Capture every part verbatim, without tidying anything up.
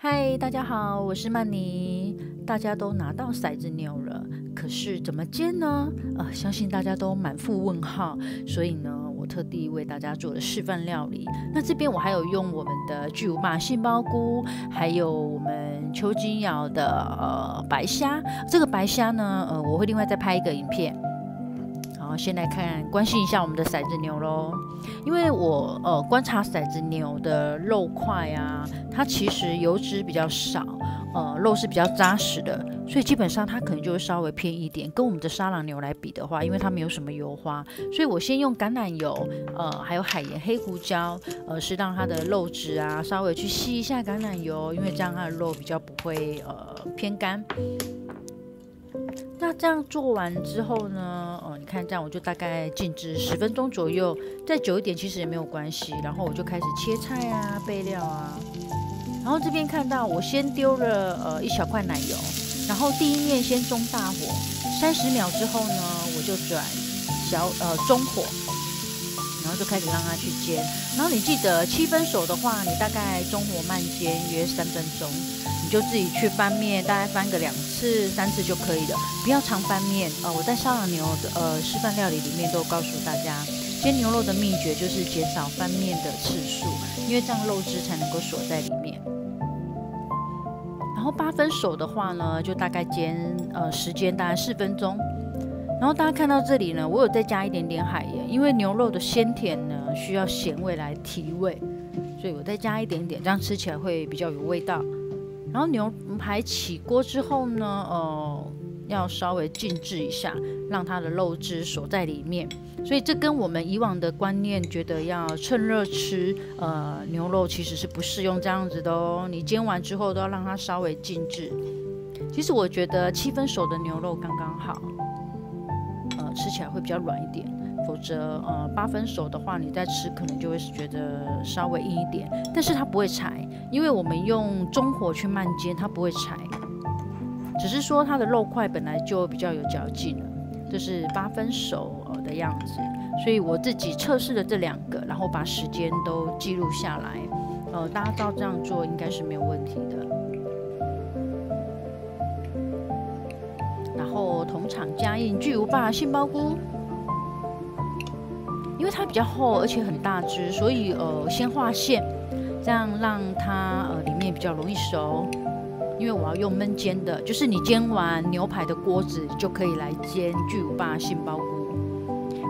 嗨，大家好，我是曼妮。大家都拿到骰子钮了，可是怎么接呢？呃，相信大家都满腹问号，所以呢，我特地为大家做了示范料理。那这边我还有用我们的巨无霸杏鲍菇，还有我们邱金瑶的呃白虾。这个白虾呢，呃，我会另外再拍一个影片。 好，先来看关心一下我们的骰子牛咯，因为我呃观察骰子牛的肉块啊，它其实油脂比较少，呃肉是比较扎实的，所以基本上它可能就会稍微偏一点。跟我们的沙朗牛来比的话，因为它没有什么油花，所以我先用橄榄油，呃还有海盐、黑胡椒，呃是让它的肉质啊稍微去吸一下橄榄油，因为这样它的肉比较不会呃偏干。 那这样做完之后呢，哦，你看这样我就大概静置十分钟左右，再久一点其实也没有关系。然后我就开始切菜啊、备料啊。然后这边看到我先丢了呃一小块奶油，然后第一面先中大火，三十秒之后呢，我就转小呃中火，然后就开始让它去煎。然后你记得七分熟的话，你大概中火慢煎约三分钟。 你就自己去翻面，大概翻个两次、三次就可以了，不要常翻面。呃，我在沙朗牛的呃示范料理里面都告诉大家，煎牛肉的秘诀就是减少翻面的次数，因为这样肉汁才能够锁在里面。然后八分熟的话呢，就大概煎呃时间大概四分钟。然后大家看到这里呢，我有再加一点点海盐，因为牛肉的鲜甜呢需要咸味来提味，所以我再加一点点，这样吃起来会比较有味道。 然后牛排起锅之后呢，呃，要稍微静置一下，让它的肉汁锁在里面。所以这跟我们以往的观念觉得要趁热吃，呃，牛肉其实是不适用这样子的哦。你煎完之后都要让它稍微静置。其实我觉得七分熟的牛肉刚刚好，呃，吃起来会比较软一点。 否则，呃，八分熟的话，你再吃可能就会觉得稍微硬一点，但是它不会柴，因为我们用中火去慢煎，它不会柴，只是说它的肉块本来就比较有嚼劲了。这是八分熟的样子，所以我自己测试了这两个，然后把时间都记录下来，呃，大家照这样做应该是没有问题的。 然后同场加映巨无霸杏鲍菇。 因为它比较厚，而且很大只，所以呃先画线，这样让它呃里面比较容易熟。因为我要用焖煎的，就是你煎完牛排的锅子就可以来煎巨无霸杏鲍菇。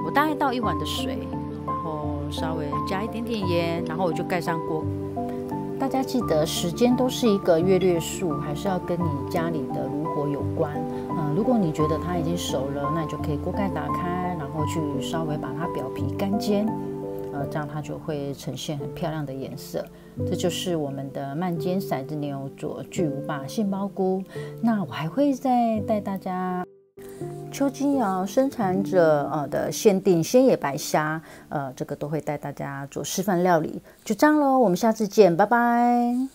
我大概倒一碗的水，然后稍微加一点点盐，然后我就盖上锅。大家记得时间都是一个月略数，还是要跟你家里的炉火有关。嗯、呃，如果你觉得它已经熟了，那你就可以锅盖打开。 然后去稍微把它表皮干煎，呃，这样它就会呈现很漂亮的颜色。这就是我们的慢煎骰子牛佐巨无霸杏鲍菇。那我还会再带大家邱金瑶生产者呃的限定鲜野白虾，呃，这个都会带大家做示范料理。就这样咯，我们下次见，拜拜。